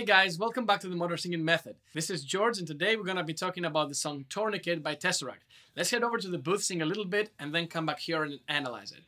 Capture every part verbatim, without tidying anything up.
Hey guys, welcome back to the Modern Singing Method. This is George and today we're going to be talking about the song Tourniquet by Tesseract. Let's head over to the booth, sing a little bit, and then come back here and analyze it.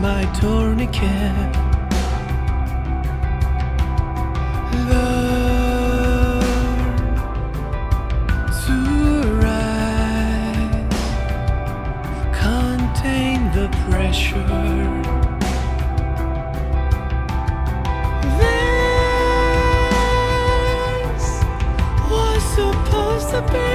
My tourniquet, learn to rise, contain the pressure. This was supposed to be.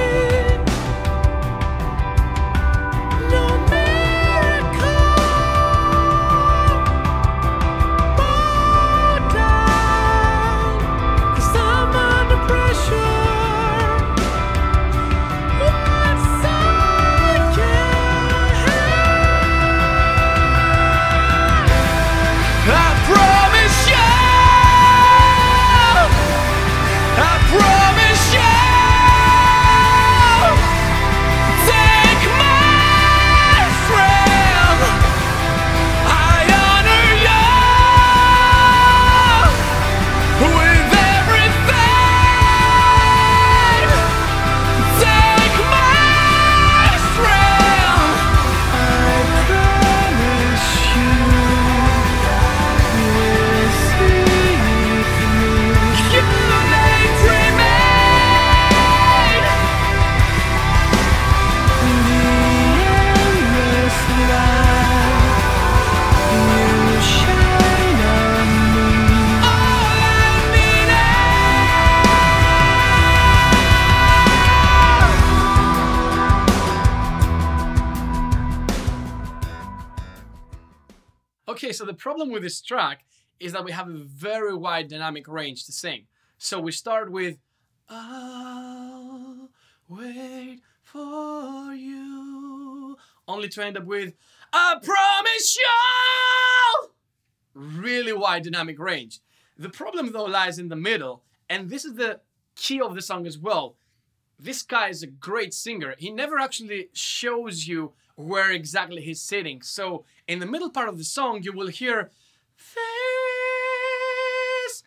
Okay, so the problem with this track is that we have a very wide dynamic range to sing. So we start with I'll wait for you, only to end up with I promise you! Really wide dynamic range. The problem though lies in the middle, and this is the key of the song as well. This guy is a great singer. He never actually shows you where exactly he's sitting. So in the middle part of the song, you will hear, this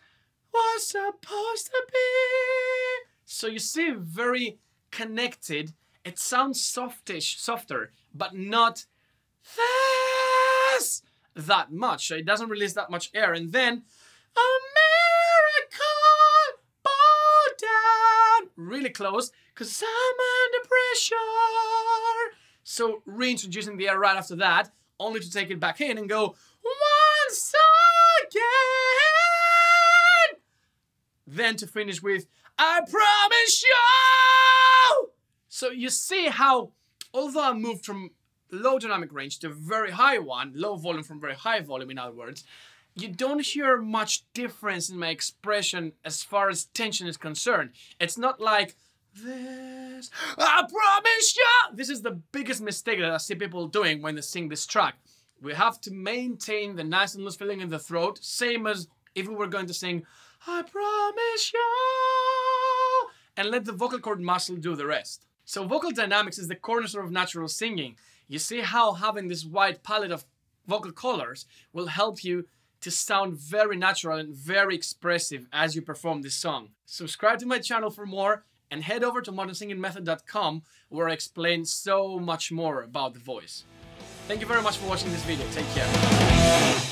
was supposed to be. So you see, very connected. It sounds softish, softer, but not this that much. So it doesn't release that much air. And then America, bow down, really close, because I'm under pressure. So reintroducing the air right after that, only to take it back in and go once again. Then to finish with, I promise you. So you see how, although I moved from low dynamic range to very high one, low volume from very high volume, in other words, you don't hear much difference in my expression as far as tension is concerned. It's not like this, I promise you. This is the biggest mistake that I see people doing when they sing this track. We have to maintain the nice and loose feeling in the throat, same as if we were going to sing, I promise you, and let the vocal cord muscle do the rest. So vocal dynamics is the cornerstone of natural singing. You see how having this wide palette of vocal colors will help you to sound very natural and very expressive as you perform this song. Subscribe to my channel for more and head over to modern singing method dot com where I explain so much more about the voice. Thank you very much for watching this video. Take care.